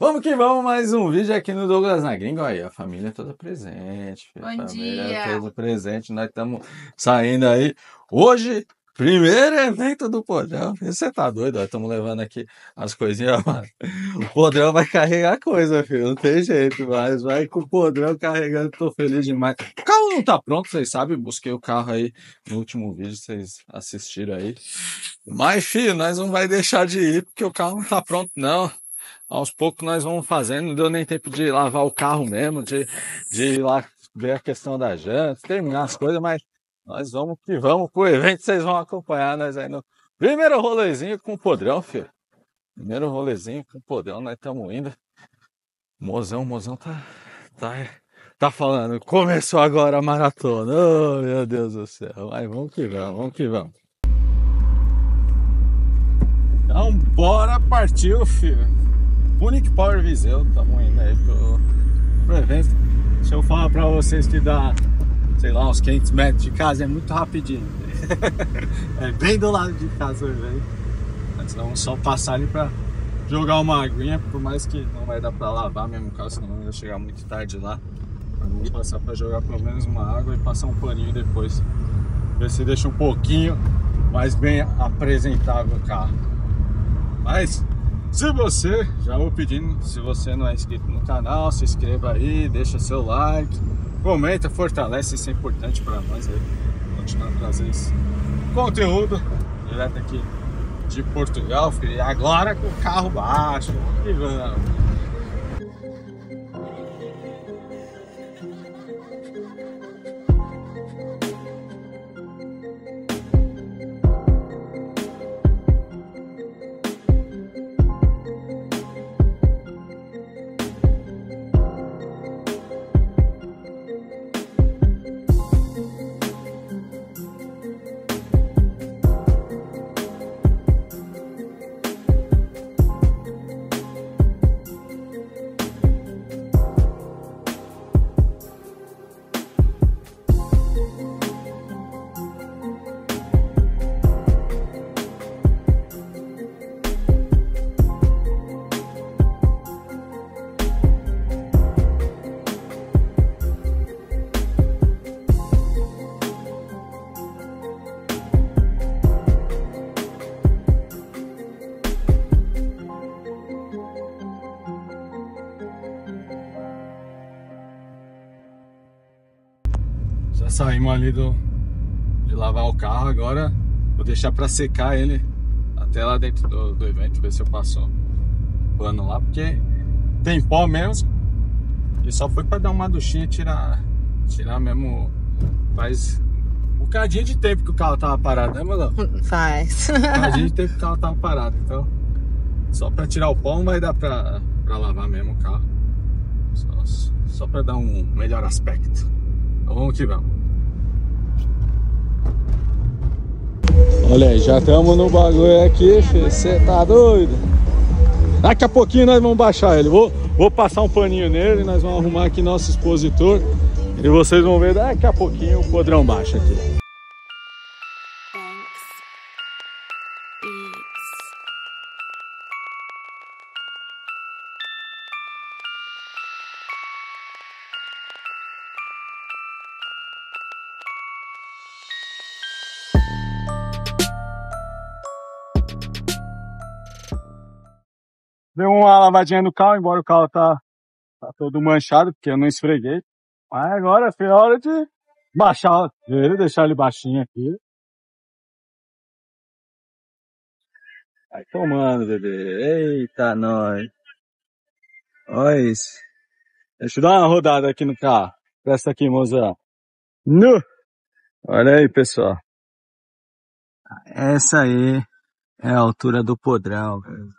Vamos que vamos, mais um vídeo aqui no Douglas na Gringa. Olha aí, a família toda presente. Bom dia! A família toda presente, nós estamos saindo aí. Hoje, primeiro evento do Podrão. Você tá doido? Estamos levando aqui as coisinhas, mas o Podrão vai carregar coisa, filho. Não tem jeito, mas vai com o Podrão carregando. Tô feliz demais. O carro não tá pronto, vocês sabem. Busquei o carro aí no último vídeo, vocês assistiram aí. Mas, filho, nós não vai deixar de ir, porque o carro não tá pronto, não. Aos poucos nós vamos fazendo. Não deu nem tempo de lavar o carro mesmo, de ir lá ver a questão da janta, terminar as coisas, mas nós vamos que vamos pro evento, vocês vão acompanhar nós aí no primeiro rolezinho com o Podrão, filho. Primeiro rolezinho com o Podrão, nós estamos indo. Mozão tá falando, começou agora a maratona. Oh, meu Deus do céu. Mas vamos que vamos, vamos que vamos. Então, bora, partiu, filho. Punic Power Viseu, estamos indo aí pro evento. Deixa eu falar pra vocês que dá, sei lá, uns 500 metros de casa, é muito rapidinho. É bem do lado de casa hoje, velho. Nós vamos só passar ali pra jogar uma aguinha, por mais que não vai dar pra lavar mesmo o carro, senão não ia chegar muito tarde lá. Mas vamos passar pra jogar pelo menos uma água e passar um paninho depois. Ver se deixa um pouquinho mais bem apresentável o carro. Mas, se você, já vou pedindo, se você não é inscrito no canal, se inscreva aí, deixa seu like. Comenta, fortalece, isso é importante para nós aí, continuar a trazer esse conteúdo direto aqui de Portugal, filho. Agora com o carro baixo, e vamos. Saímos ali de lavar o carro. Agora vou deixar pra secar ele até lá dentro do evento, ver se eu passo pano lá, porque tem pó mesmo. E só foi pra dar uma duchinha e tirar mesmo. Faz um bocadinho de tempo que o carro tava parado, né, Melão? Faz um bocadinho de tempo que o carro tava parado. Então só pra tirar o pó não vai dar pra lavar mesmo o carro. Só pra dar um melhor aspecto. Então vamos que vamos. Olha aí, já estamos no bagulho aqui, filho. Você tá doido? Daqui a pouquinho nós vamos baixar ele. Vou passar um paninho nele, nós vamos arrumar aqui nosso expositor. E vocês vão ver daqui a pouquinho o Podrão baixa aqui. Deu uma lavadinha no carro, embora o carro tá todo manchado, porque eu não esfreguei. Mas agora, filho, é hora de baixar ele, deixar ele baixinho aqui. Vai tomando, bebê. Eita, nós. Olha isso. Deixa eu dar uma rodada aqui no carro. Presta aqui, mozão. Nu! Olha aí, pessoal. Essa aí é a altura do Podrão, velho.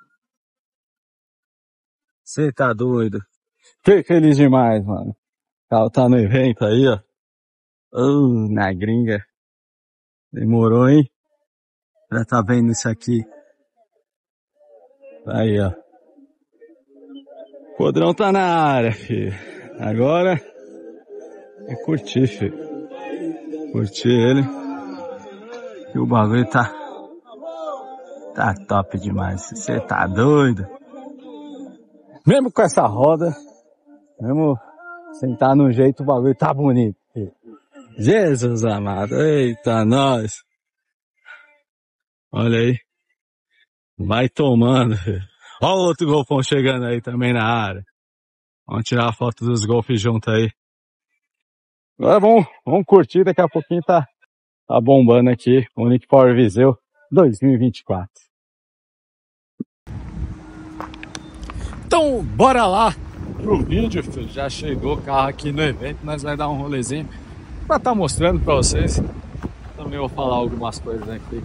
Você tá doido? Fiquei feliz demais, mano. O carro tá no evento aí, ó. Oh, na gringa. Demorou, hein? Já tá vendo isso aqui. Aí, ó. O Podrão tá na área, filho. Agora é curtir, filho. Curtir ele. E o bagulho tá top demais. Você tá doido? mesmo com essa roda, mesmo sentar num jeito, o bagulho tá bonito. Jesus amado, eita nós. Olha aí. Vai tomando. Olha o outro golfão chegando aí também na área. Vamos tirar a foto dos golfes junto aí. Agora vamos curtir, daqui a pouquinho tá bombando aqui o Nick Power Viseu 2024. Então bora lá pro vídeo, filho. Já chegou o carro aqui no evento, nós vai dar um rolezinho pra estar mostrando pra vocês. Também vou falar algumas coisas aqui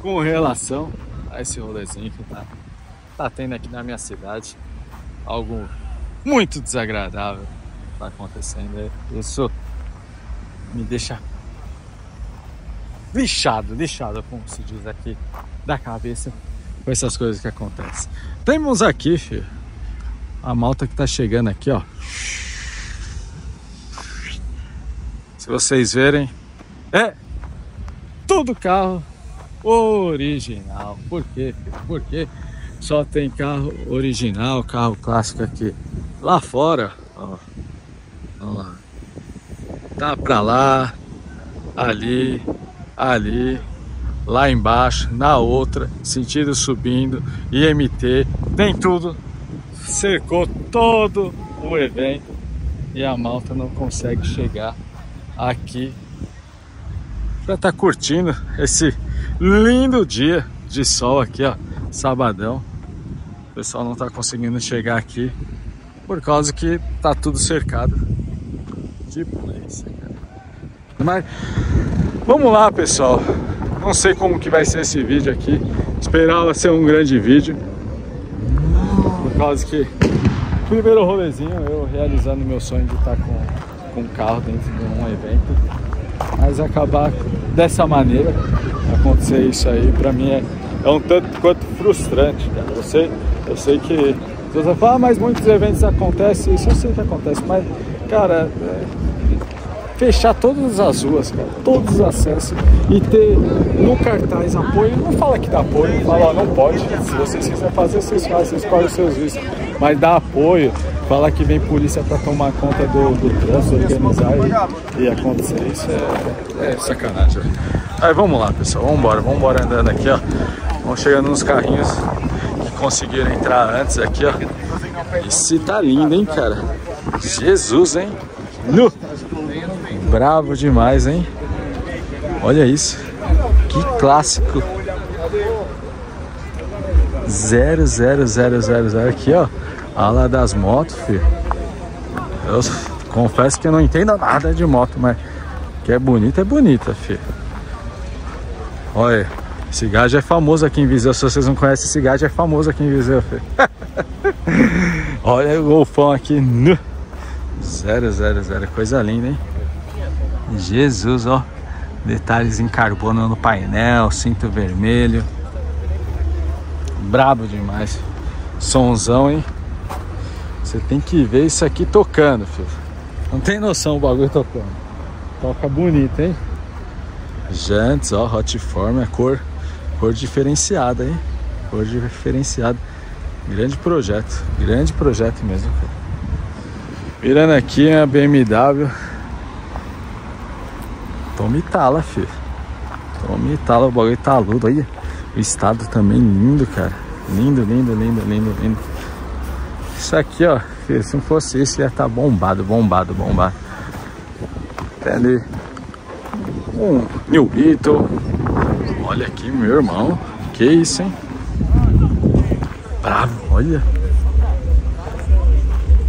com relação a esse rolezinho que tá tendo aqui na minha cidade. Algo muito desagradável tá acontecendo. Isso me deixa lixado, como se diz aqui, da cabeça, com essas coisas que acontecem. Temos aqui, filho, a malta que tá chegando aqui, ó. Se vocês verem, é todo carro original. Por quê, filho? Porque só tem carro original, carro clássico aqui. Lá fora, ó, olha lá, tá pra lá, ali, lá embaixo, na outra, sentido subindo, IMT, tem tudo, cercou todo o evento e a malta não consegue chegar aqui pra tá curtindo esse lindo dia de sol aqui, ó, sabadão. O pessoal não tá conseguindo chegar aqui por causa que tá tudo cercado de polícia, cara. Mas vamos lá, pessoal. Não sei como que vai ser esse vídeo aqui. Esperava ser um grande vídeo. Por causa que primeiro rolezinho, eu realizando meu sonho de estar com um carro dentro de um evento. Mas acabar dessa maneira, acontecer isso aí, pra mim é um tanto quanto frustrante, cara. Eu sei que você fala, ah, mas muitos eventos acontecem, isso eu sei que acontece, mas, cara, fechar todas as ruas, cara, todos os acessos e ter no cartaz apoio, não fala que dá apoio, fala, ó, não pode, se vocês quiserem fazer, vocês fazem, vocês pagam os seus vícios, mas dá apoio, falar que vem polícia pra tomar conta do trânsito, organizar e acontecer isso, é sacanagem. Aí vamos lá, pessoal, vamos embora andando aqui, ó, vamos chegando nos carrinhos que conseguiram entrar antes aqui, ó. Esse tá lindo, hein, cara, Jesus, hein, nu. Bravo demais, hein? Olha isso. Que clássico. 00000 aqui, ó. Ala das motos, filho. Eu confesso que eu não entendo nada de moto, mas que é bonita, filho. Olha, esse gajo é famoso aqui em Viseu. Se vocês não conhecem, esse gajo é famoso aqui em Viseu, filho. Olha o golfão aqui. 000, coisa linda, hein? Jesus, ó, detalhes em carbono no painel, cinto vermelho, brabo demais, sonzão, hein? Você tem que ver isso aqui tocando, filho, não tem noção o bagulho tocando, toca bonito, hein? Jantes, ó, Hotform, é cor diferenciada, hein? Cor diferenciada, grande projeto mesmo, filho. Virando aqui a BMW, Tomitala, filho. Tomitala, o bagulho tá ludo. Olha o estado também lindo, cara. Lindo. Isso aqui, ó, filho, se não fosse isso, ia estar bombado. Até ali. Um New Beetle. Olha aqui, meu irmão. Que isso, hein? Bravo, olha.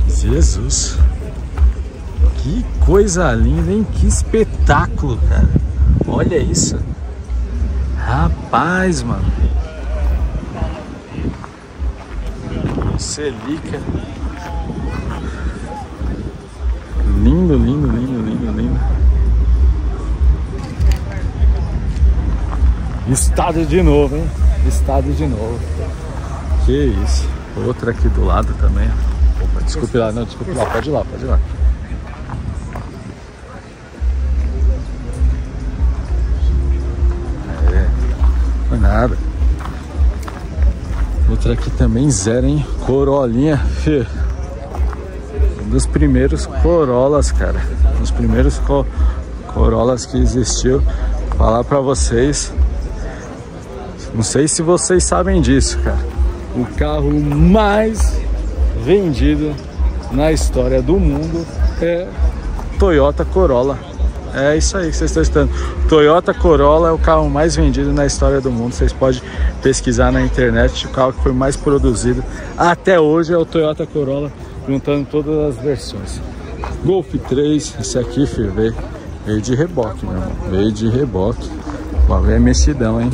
Jesus. Que coisa linda, hein? Que espetáculo, cara. Olha isso. Rapaz, mano. Celica. Lindo. Estado de novo, hein? Estado de novo. Que isso. Outra aqui do lado também. Opa, desculpe lá. Pode ir lá. Nada. Outra aqui também zero, hein? Corollinha, filho. Um dos primeiros Corollas, cara. Um dos primeiros Corollas que existiu. Vou falar pra vocês. Não sei se vocês sabem disso, cara. O carro mais vendido na história do mundo é Toyota Corolla. É isso aí que vocês estão estudando. Toyota Corolla é o carro mais vendido na história do mundo. Vocês podem pesquisar na internet. O carro que foi mais produzido até hoje é o Toyota Corolla, juntando todas as versões. Golf 3, esse aqui, filho, veio de reboque, meu irmão. Veio de reboque. O bagulho é mexidão, hein?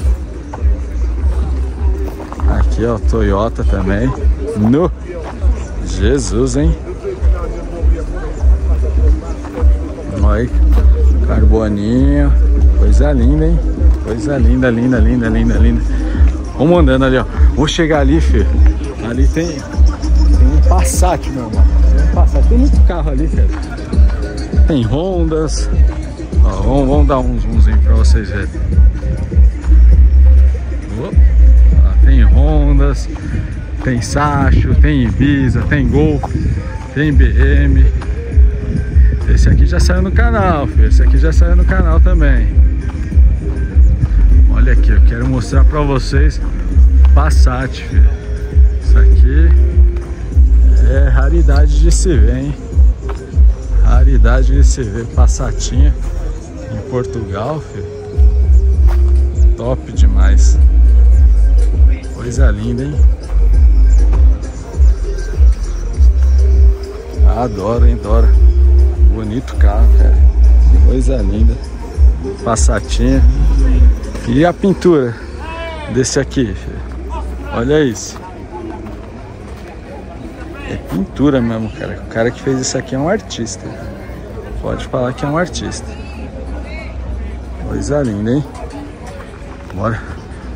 Aqui, ó, Toyota também. No Jesus, hein? Olha aí. Carboninho, coisa linda, hein? Coisa linda, linda, linda, linda, linda. Vamos andando ali, ó. Vou chegar ali, filho. Ali tem um Passat, meu irmão. Tem um Passat, tem muito carro ali, filho. Tem Hondas. Ó, vamos dar um zoomzinho pra vocês verem. Ó, tem Hondas, tem Sacho, tem Ibiza, tem Golf, tem BM. Esse aqui já saiu no canal, filho. Esse aqui já saiu no canal também. Olha aqui, eu quero mostrar pra vocês Passat, filho. Isso aqui é raridade de se ver, hein? Raridade de se ver Passatinha em Portugal, filho. Top demais. Coisa linda, hein? Adoro, hein? Adoro. Bonito carro, cara. Coisa linda. Passatinha. E a pintura desse aqui, filho. Olha isso. É pintura mesmo, cara. O cara que fez isso aqui é um artista. Pode falar que é um artista. Coisa linda, hein? Bora.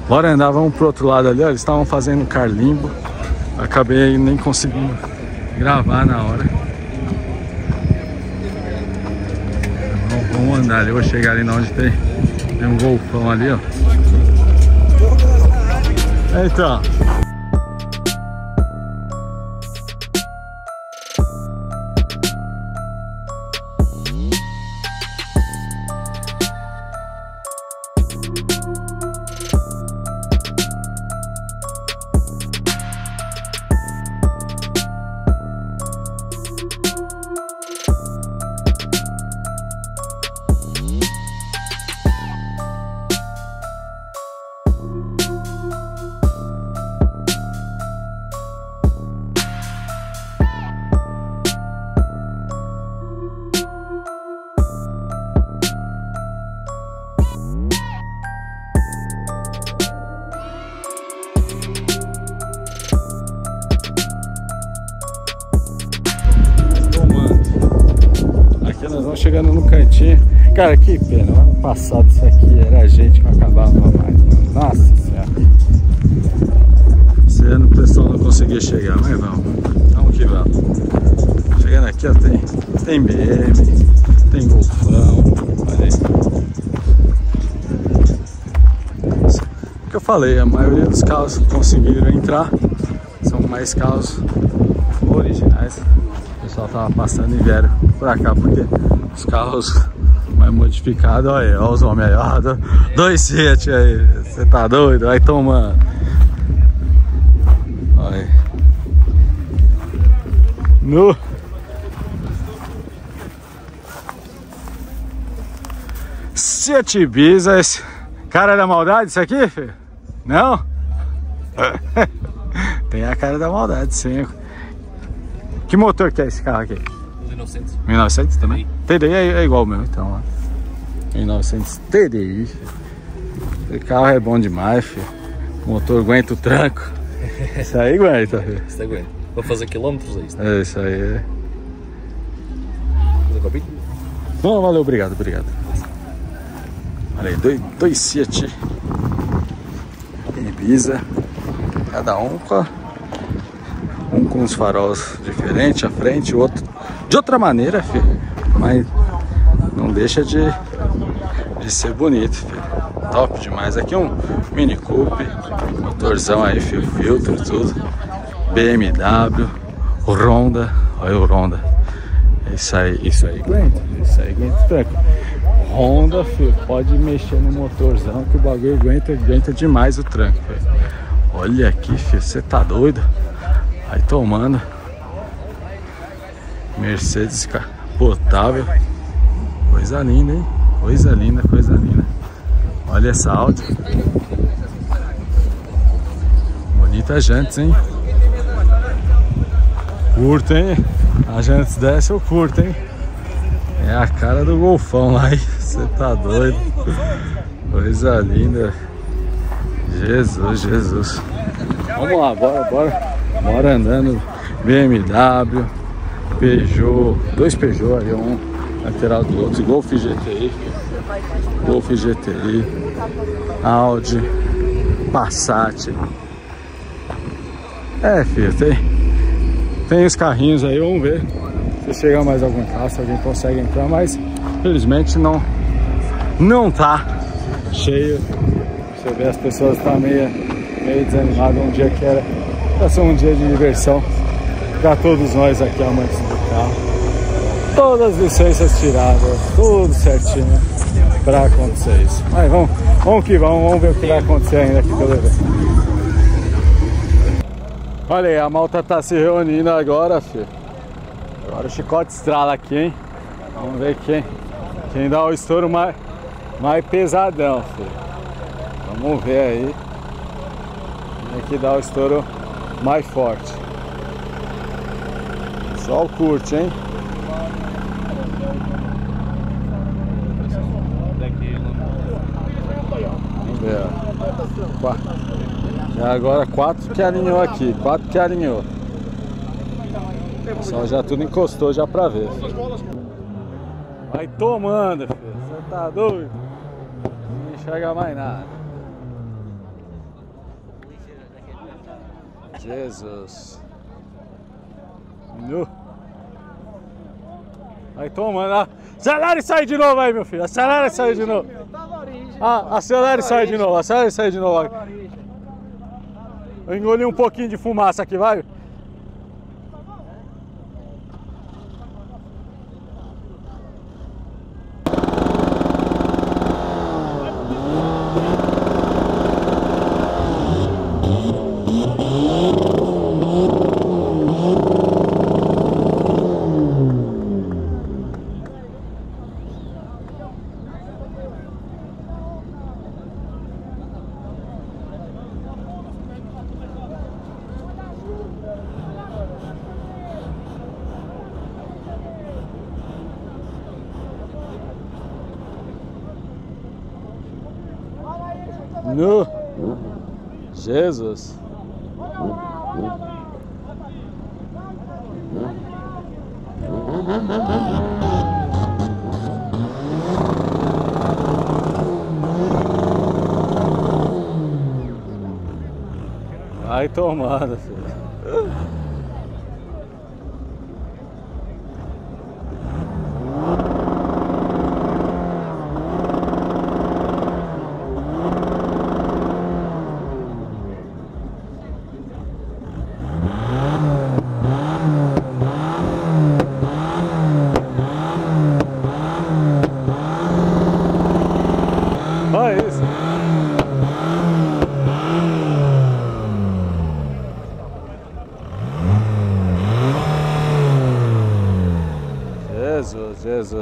Bora andar, vamos pro outro lado ali, ó. Eles estavam fazendo carlimbo. Acabei nem conseguindo gravar na hora. Vamos andar ali, eu vou chegar ali na onde tem um golfão ali, ó. Então. Chegando no cantinho, cara, que pena. Ano passado isso aqui era a gente que acabava mais. Nossa senhora, esse ano o pessoal não conseguia chegar, mas vamos que vamos. Chegando aqui, ó, tem BM, tem golfão. Olha aí. O que eu falei, a maioria dos carros que conseguiram entrar são mais carros originais. O pessoal tava passando e vieram pra cá porque os carros mais modificados, olha aí, olha os homens aí, olha, 2,7 aí, você tá doido? Vai tomando. Olha aí. No. Sete Ibiza, esse cara da maldade, isso aqui, filho? Não? Tem a cara da maldade, sim. Que motor que é esse carro aqui? 1900. 1900 também? TDI é igual o meu, então. Ó. 1900 TDI. Esse carro é bom demais, filho. O motor aguenta o tranco. Isso aí aguenta, filho. Isso aí aguenta. Vou fazer quilômetros aí. É isso aí. Fazer copinho? Não, valeu, obrigado, obrigado. Olha aí, 2,7. Ibiza. Cada um com a... Um com os faróis diferentes à frente, o outro de outra maneira, filho. Mas não deixa de ser bonito, filho. Top demais. Aqui um Mini Coupe, motorzão aí, fio, filtro, tudo. BMW, Honda, olha o Honda. Isso aí aguenta, isso aí aguenta tranco. Honda, filho, pode mexer no motorzão que o bagulho aguenta demais o tranco, filho. Olha aqui, filho, você tá doido? Aí tomando Mercedes capotável. Coisa linda, hein? Coisa linda. Olha essa Audi. Bonita a jantes, hein? Curto, hein? A jantes dessa eu curto, hein? É a cara do golfão lá, hein? Você tá doido? Coisa linda. Jesus. Vamos lá, bora andando. BMW, Peugeot, dois Peugeot ali, um lateral do outro, Golf GTI, Audi, Passat. É, filho, tem os carrinhos aí, vamos ver se chega mais algum carro, se alguém consegue entrar, mas felizmente não tá cheio. Você vê, as pessoas tá meio desanimadas, um dia que era passou um dia de diversão para todos nós aqui, amantes do carro. Todas as licenças tiradas, tudo certinho para acontecer isso. Mas vamos ver o que vai acontecer ainda aqui pelo evento. Olha aí, a malta tá se reunindo agora, filho. Agora o chicote estrala aqui, hein? Vamos ver quem dá o estouro mais pesadão, filho. Vamos ver aí quem é que dá o estouro mais forte. Só o curte, hein? Vamos ver, ó. Agora 4 que alinhou aqui, 4 que alinhou. Só já tudo encostou já pra ver. Vai tomando, filho. Você tá doido? Não enxerga mais nada. Jesus. No. Aí tomando, ah, acelera e sai de novo aí, meu filho. Acelera e sai de novo. Ah, acelera e sai de novo. Eu engoli um pouquinho de fumaça aqui, vai. No. Jesus. Vai tomada, filho.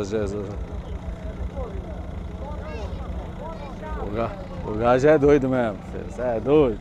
Jesus. O gajo é doido mesmo, filho. Você é doido.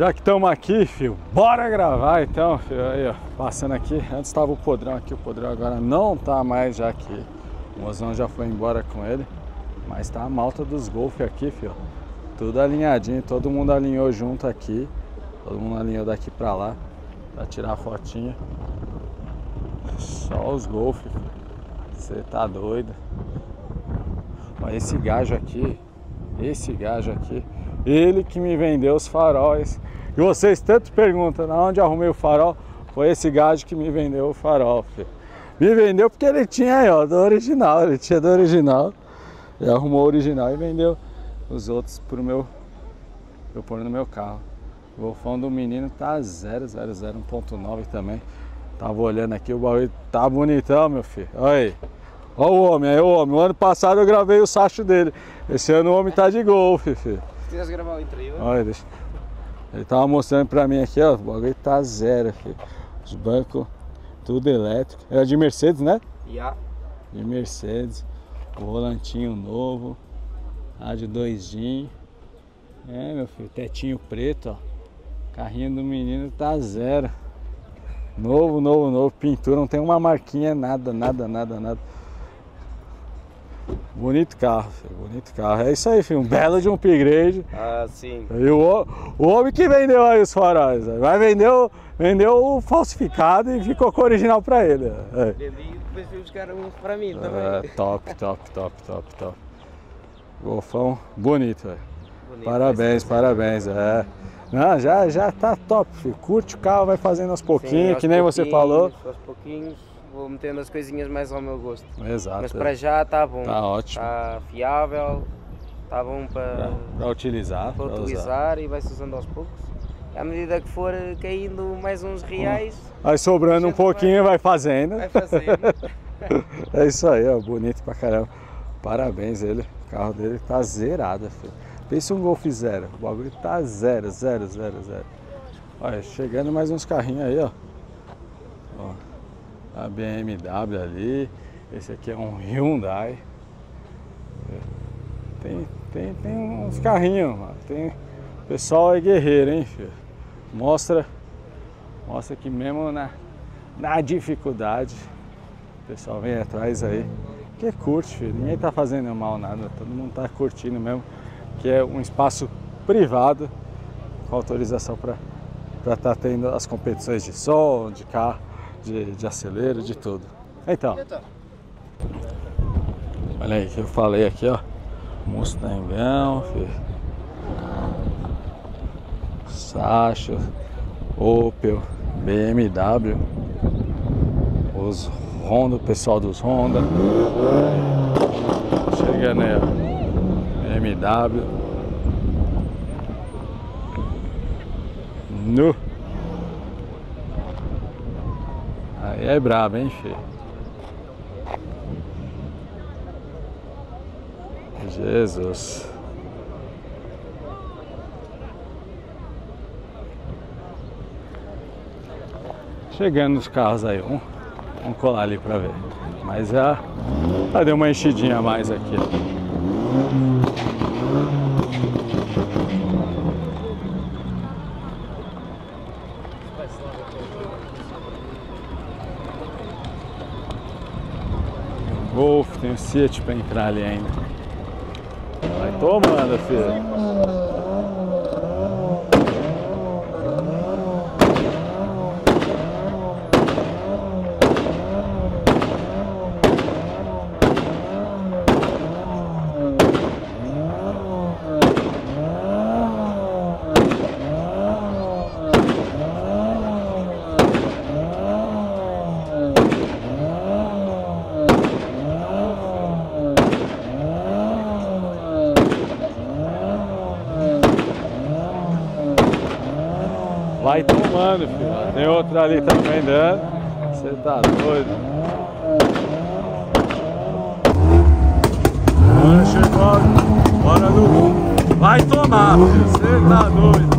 Já que estamos aqui, filho, bora gravar então, filho. Aí, ó, passando aqui, antes estava o Podrão aqui, o Podrão agora não tá mais, já que o mozão já foi embora com ele. Mas tá a malta dos Golf aqui, filho, tudo alinhadinho, todo mundo alinhou junto aqui, todo mundo alinhou daqui pra lá, pra tirar a fotinha. Só os Golf, filho, você tá doido. Ó, esse gajo aqui, ele que me vendeu os faróis. E vocês tanto perguntam, na onde arrumei o farol? Foi esse gajo que me vendeu o farol, filho. Me vendeu porque ele tinha aí, ó, do original. Ele tinha do original. E arrumou o original e vendeu os outros pro meu... eu pôr no meu carro. O golfão do menino tá 000, 1.9 também. Tava olhando aqui, o baú tá bonitão, meu filho. Olha aí. Olha o homem, aí o homem. O ano passado eu gravei o sacho dele. Esse ano o homem tá de golfe, filho. Gravar o interior. Olha, deixa. Ele tava mostrando pra mim aqui, ó, o bagulho tá zero, filho. Os bancos, tudo elétrico. Era de Mercedes, né? Yeah. De Mercedes. O volantinho novo. Rádio 2G. É, meu filho, tetinho preto, ó. Carrinho do menino tá zero. Novo, novo, novo. Pintura, não tem uma marquinha, nada, nada, nada, nada. Bonito carro, filho, bonito carro. É isso aí, filho, um belo de um upgrade. Ah, sim. E o homem que vendeu aí os faróis, vai vendeu o falsificado e ficou com o original pra ele. É. E depois veio buscar um pra mim também. É, top, top, top, top, top. Golfão bonito, velho. Parabéns, parabéns, é. Não, já tá top, filho. Curte o carro, vai fazendo aos pouquinhos, sim, que nem você falou. Aos pouquinhos. Vou metendo as coisinhas mais ao meu gosto. Exato. Mas para já tá bom. Tá ótimo. Tá fiável, tá bom para utilizar. Para utilizar e vai se usando aos poucos. À medida que for caindo mais uns reais. Vai sobrando um pouquinho, vai fazendo. Vai fazendo. É isso aí, ó. Bonito pra caramba. Parabéns ele. O carro dele tá zerado, filho. Pensa um Golf zero. O bagulho tá zero, zero, zero, zero. Olha, chegando mais uns carrinhos aí, ó. Ó. A BMW ali, esse aqui é um Hyundai. Tem uns carrinhos, mano. Tem, o pessoal é guerreiro, hein, filho? Mostra que mesmo na dificuldade, o pessoal vem atrás aí. Que curte, filho. Ninguém tá fazendo mal nada, todo mundo tá curtindo mesmo. Que é um espaço privado, com autorização para tá tendo as competições de som, de carro. De acelero, de tudo. Então, olha aí que eu falei aqui, ó. Mustangão, filho. Sacho, Opel, BMW. Os Honda, o pessoal dos Honda. Chegando aí, ó. BMW. Nu. Aí é brabo, hein, filho? Jesus. Chegando os carros aí, vamos colar ali pra ver. Mas já deu uma enchidinha a mais aqui. Golf, tem o Fiat pra entrar ali ainda. Vai tomando, filho. Vai tomando, filho. Tem outro ali também dando. Você tá doido. Agora chegou. Bora no rumo. Vai tomar, filho. Você tá doido.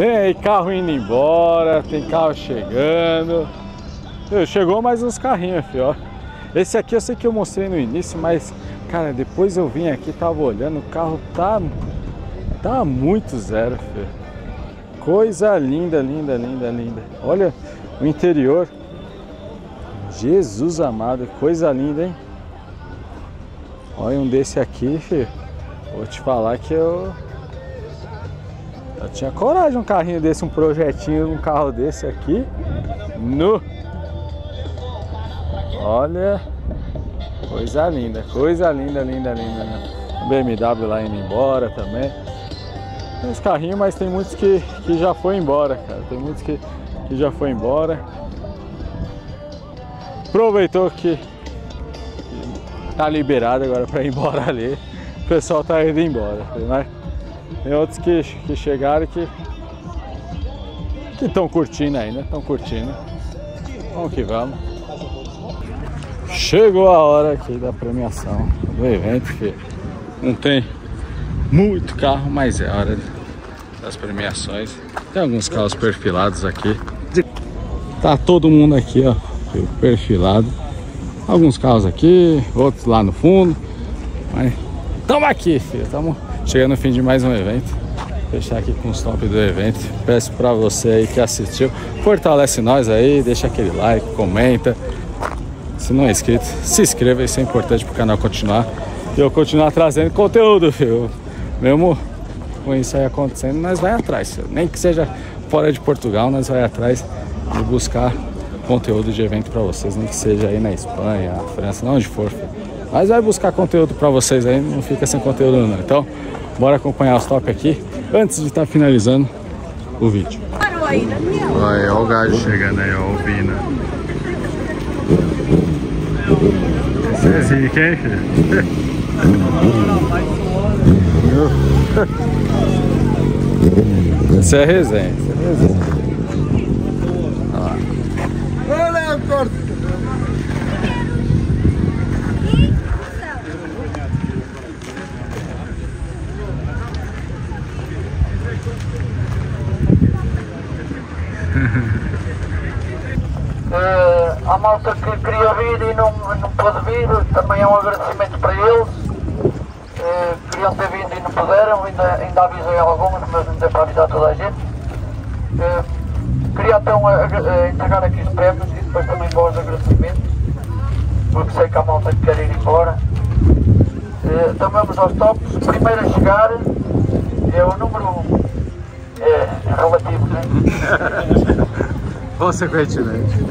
Tem aí carro indo embora, tem carro chegando. Chegou mais uns carrinhos, filho, ó. Esse aqui eu sei que eu mostrei no início, mas, cara, depois eu vim aqui, tava olhando, o carro tá muito zero, filho. Coisa linda, linda, linda, linda. Olha o interior. Jesus amado, coisa linda, hein? Olha um desse aqui, filho. Vou te falar que eu tinha coragem, um carrinho desse, um projetinho, um carro desse aqui. No. Olha, coisa linda, linda, linda, né? BMW lá indo embora também. Tem uns carrinhos, mas tem muitos que já foi embora, cara. Tem muitos que já foi embora. Aproveitou que tá liberado agora pra ir embora ali. O pessoal tá indo embora, né? Tem outros que chegaram que estão curtindo ainda, estão curtindo. Vamos que vamos. Chegou a hora aqui da premiação do evento, que não tem muito carro, mas é a hora das premiações. Tem alguns carros perfilados aqui. Tá todo mundo aqui, ó, perfilado. Alguns carros aqui, outros lá no fundo. Mas estamos aqui, filho. Estamos chegando no fim de mais um evento. Fechar aqui com os top do evento. Peço pra você aí que assistiu, fortalece nós aí, deixa aquele like, comenta. Se não é inscrito, se inscreva, isso é importante pro canal continuar. E eu continuar trazendo conteúdo, filho. Mesmo com isso aí acontecendo, nós vai atrás, filho. Nem que seja fora de Portugal, nós vai atrás de buscar conteúdo de evento para vocês, nem que seja aí na Espanha, na França, não onde for, filho. Mas vai buscar conteúdo para vocês aí, não fica sem conteúdo não. Então, bora acompanhar os top aqui, antes de estar finalizando o vídeo. Olha o gajo chegando aí, ó, o Vina. Esse de quem, filho? Esse é resenha, esse é resenha. A malta que queria vir e não pôde vir, também é um agradecimento para eles. Queriam ter vindo e não puderam, ainda avisei alguns, mas não deu para avisar toda a gente. Queria então entregar aqui os prémios e depois também bons agradecimentos, porque sei que a malta quer ir embora. Então vamos aos tops. O primeiro a chegar é o número 1. É relativo, né? Consequentemente.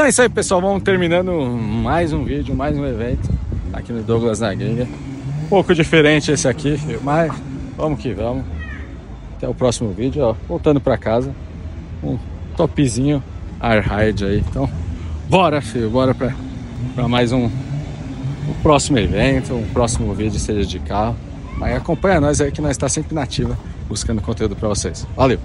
Então é isso aí, pessoal, vamos terminando mais um vídeo, mais um evento aqui no Douglas na Gringa. Um pouco diferente esse aqui, mas vamos que vamos. Até o próximo vídeo, ó, voltando para casa, um topzinho Air Ride aí. Então bora, filho, bora para mais um próximo evento, um próximo vídeo, seja de carro. Mas acompanha nós aí que nós estamos sempre na ativa, buscando conteúdo para vocês. Valeu!